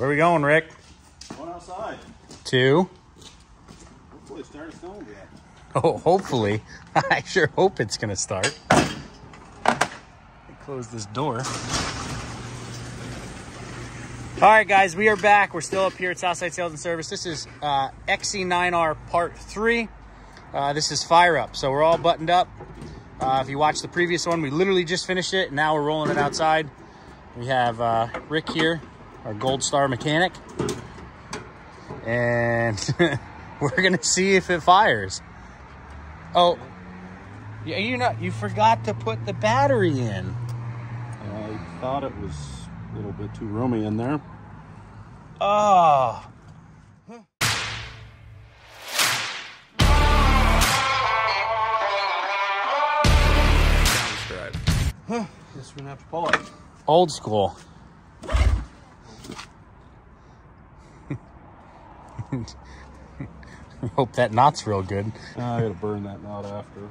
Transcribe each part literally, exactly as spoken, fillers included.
Where are we going, Rick? Going outside. To? Hopefully it's starting to snow yet. Oh, hopefully. I sure hope it's going to start. Close this door. All right, guys, we are back. We're still up here at Southside Sales and Service. This is uh, X C nine R part three. Uh, this is fire up. So we're all buttoned up. Uh, if you watched the previous one, we literally just finished it. And now we're rolling it outside. We have uh, Rick here, our Gold Star mechanic. And we're going to see if it fires. Oh, you know, you forgot to put the battery in. I thought it was a little bit too roomy in there. Oh. Huh. Huh. Guess we're gonna have to pull it. Old school. I hope that knot's real good. Oh, I gotta burn that knot after.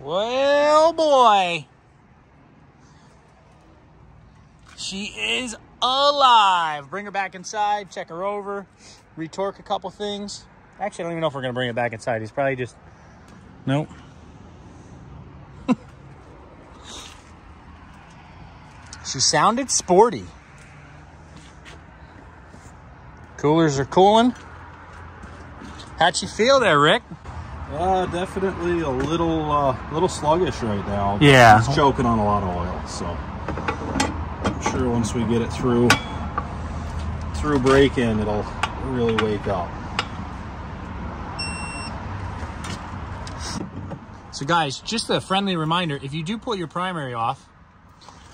Well, boy, she is alive. Bring her back inside, check her over, retorque a couple things. Actually, I don't even know if we're going to bring it back inside. He's probably just, nope. She sounded sporty. Coolers are cooling. How'd you feel there, Rick? Uh, definitely a little, uh, little sluggish right now. Yeah. It's choking on a lot of oil, so I'm sure once we get it through, through break-in, it'll really wake up. So guys, just a friendly reminder, if you do pull your primary off,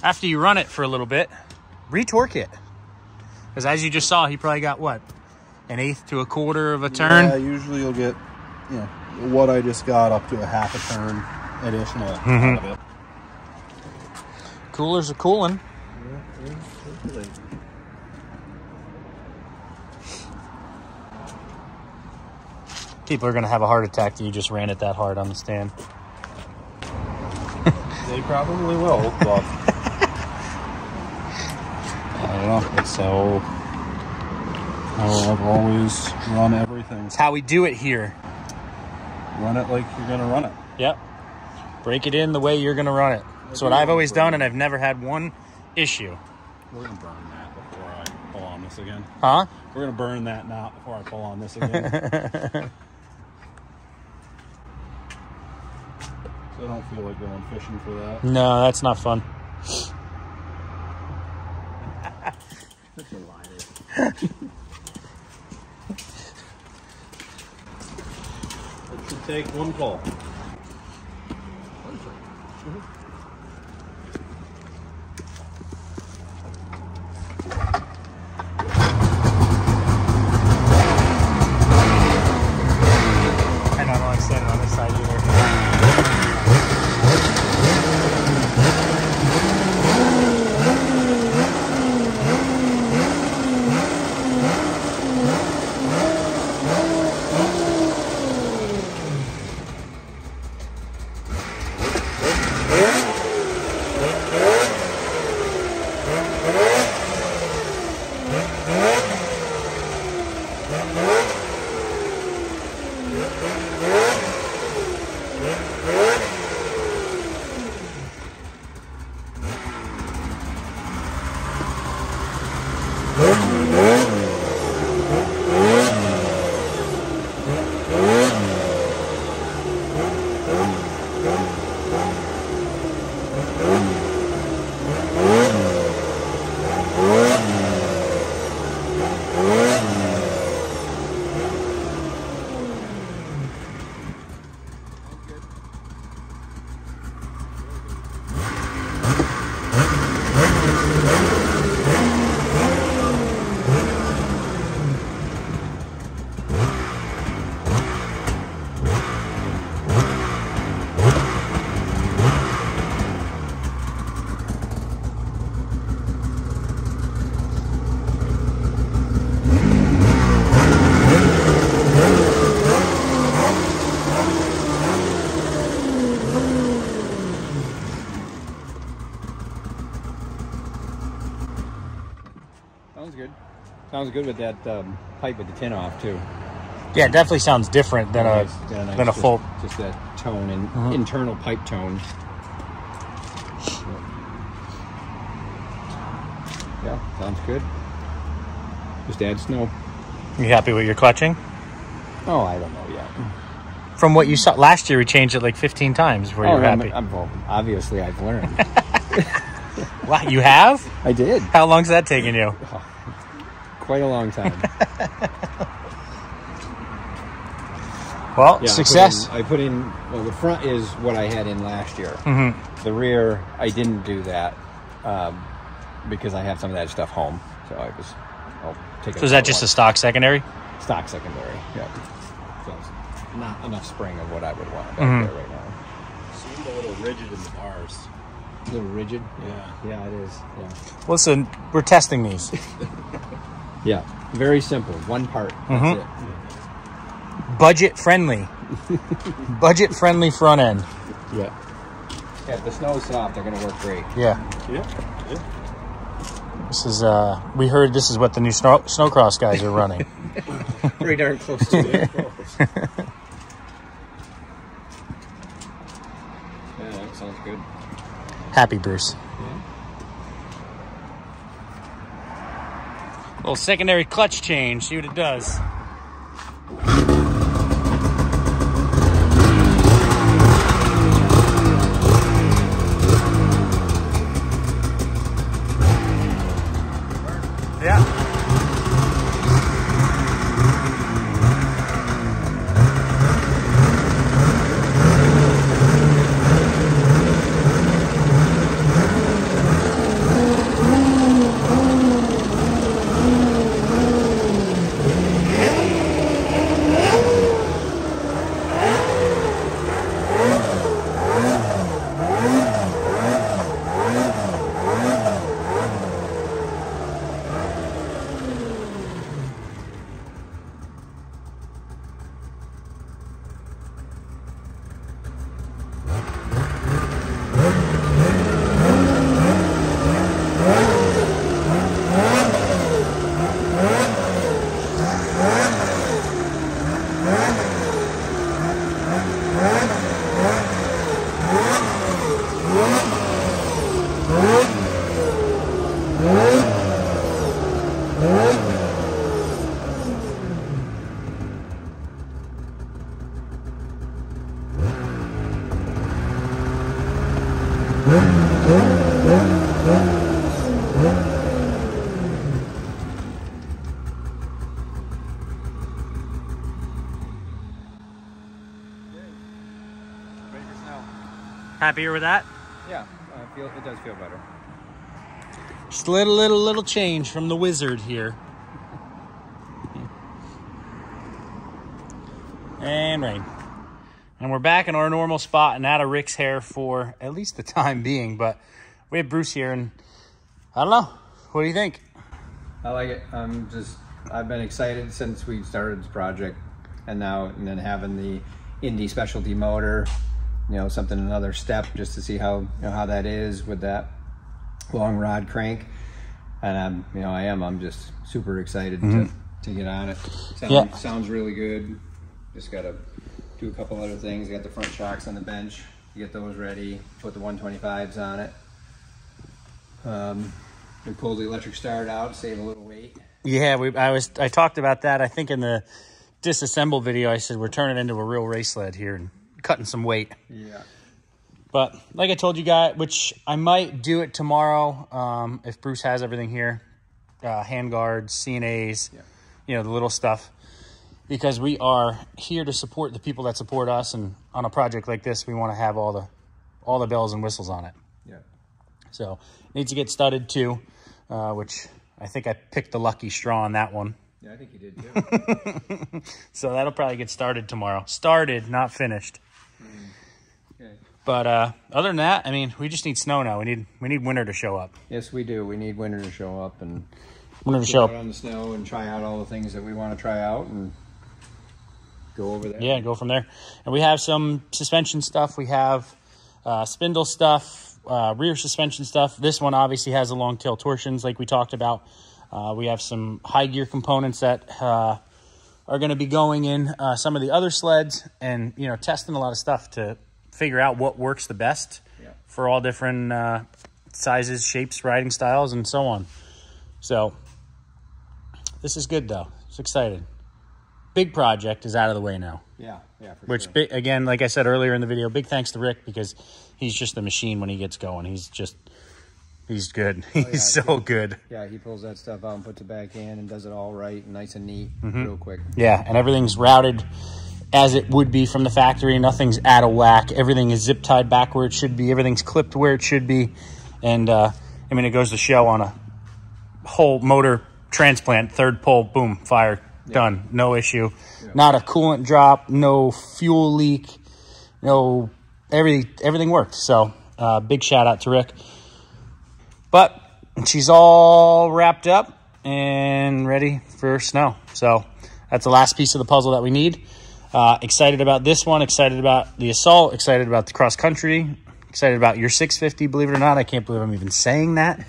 after you run it for a little bit, retorque it. Because as you just saw, he probably got, what, an eighth to a quarter of a turn? Yeah, usually you'll get, you know, what I just got up to a half a turn additional mm-hmm. out of it. Coolers are cooling. People are going to have a heart attack that you just ran it that hard on the stand. They probably will, but I don't know. So I've always run everything. It's how we do it here. Run it like you're going to run it. Yep. Break it in the way you're going to run it. That's what I've always done, and I've never had one issue. We're going to burn that before I pull on this again. Huh? We're going to burn that knot before I pull on this again. I don't feel like going fishing for that. No, that's not fun. That's a liar. It should take one call. I don't like standing on this side either. Sounds good with that um, pipe with the tin off too. Yeah, it definitely sounds different than nice, a yeah, nice. than a just, full. Just that tone and mm-hmm. internal pipe tone. Yeah, sounds good. Just add snow. You happy with your clutching? Oh, I don't know yet. From what you saw last year, we changed it like fifteen times before oh, you were happy. I'm, I'm, well, obviously, I've learned. Wow, you have? I did. How long's that taking you? Oh. Quite a long time. Well, yeah, success. I put, in, I put in, well, the front is what I had in last year. Mm-hmm. The rear, I didn't do that um, because I have some of that stuff home. So I was, I'll take it. So is that just a stock secondary? Stock secondary, yeah. So it's not enough spring of what I would want back mm-hmm. there right now. Seemed a little rigid in the bars. A little rigid? Yeah. Yeah, it is. Yeah. Listen, we're testing these. Yeah, very simple. One part. That's mm-hmm. it. Budget friendly. Budget friendly front end. Yeah. Yeah, if the snow's soft, they're gonna work great. Yeah. Yeah. Yeah. This is uh we heard this is what the new snow snowcross guys are running. Pretty darn close to it. Yeah, that sounds good. Happy Bruce. Little secondary clutch change, see what it does. Yeah. Happier with that? Yeah, uh, feel, it does feel better. Just a little, little, little change from the wizard here. And rain. And we're back in our normal spot and out of Rick's hair for at least the time being, but we have Bruce here and I don't know. What do you think? I like it. I'm just, I've been excited since we started this project and now, and then having the Indy specialty motor, you know, something, another step just to see how, you know, how that is with that long rod crank. And I'm, you know, I am, I'm just super excited mm-hmm. to, to get on it. Sound, yeah. Sounds really good. Just got to do a couple other things. I got the front shocks on the bench, get those ready, put the one twenty-fives on it. Um, we pulled the electric start out, save a little weight. Yeah, we, I was, I talked about that. I think in the disassemble video, I said, we're turning into a real race sled here and cutting some weight. Yeah. But like I told you guys, which I might do it tomorrow um, if Bruce has everything here, uh, hand guards, C N As, yeah. You know, the little stuff, because we are here to support the people that support us. And on a project like this, we want to have all the, all the bells and whistles on it. Yeah. So needs to get studded too, uh, which I think I picked the lucky straw on that one. Yeah, I think you did too. So that'll probably get started tomorrow. Started, not finished. But uh, other than that, I mean, we just need snow now. We need we need winter to show up. Yes, we do. We need winter to show up and winter to show out up on the snow and try out all the things that we want to try out and go over there. Yeah, go from there. And we have some suspension stuff. We have uh, spindle stuff, uh, rear suspension stuff. This one obviously has the long tail torsions, like we talked about. Uh, we have some High Gear components that uh, are going to be going in uh, some of the other sleds, and you know, testing a lot of stuff to figure out what works the best yeah. for all different uh, sizes, shapes, riding styles, and so on. So this is good, though. It's exciting. Big project is out of the way now. Yeah, yeah. For Which, sure. big, again, like I said earlier in the video, big thanks to Rick, because he's just the machine when he gets going. He's just, he's good. He's oh, yeah, so he, good. Yeah, he pulls that stuff out and puts it back in and does it all right and nice and neat mm-hmm. real quick. Yeah, and everything's routed as it would be from the factory. Nothing's out of whack. Everything is zip tied back where it should be. Everything's clipped where it should be. And, uh, I mean, it goes to show on a whole motor transplant, third pull, boom, fire, yeah. done. No issue. Yeah. Not a coolant drop, no fuel leak, no, everything, everything worked. So, uh, big shout out to Rick. But she's all wrapped up and ready for snow. So that's the last piece of the puzzle that we need. Uh, excited about this one, excited about the Assault, excited about the cross country, excited about your six fifty, believe it or not. I can't believe I'm even saying that.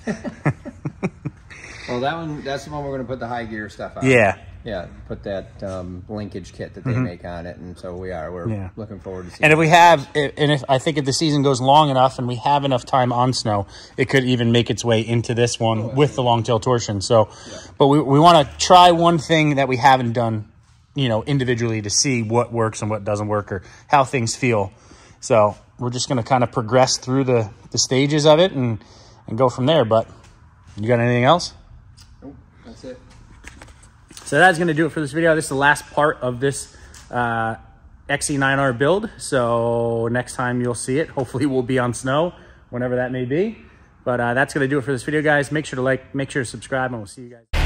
Well, that one, that's the one we're going to put the High Gear stuff on. Yeah. Yeah, put that um, linkage kit that they mm-hmm. make on it, and so we are. We're yeah. looking forward to seeing And if we have, and if I think if the season goes long enough and we have enough time on snow, it could even make its way into this one oh, with yeah. the long tail torsion. So, yeah. But we, we want to try one thing that we haven't done, you know, individually to see what works and what doesn't work or how things feel. So we're just going to kind of progress through the, the stages of it and, and go from there. But you got anything else? Nope, that's it. So that's going to do it for this video. This is the last part of this uh, X C nine R build. So next time you'll see it, hopefully we'll be on snow, whenever that may be. But uh, that's going to do it for this video, guys. Make sure to like, make sure to subscribe, and we'll see you guys.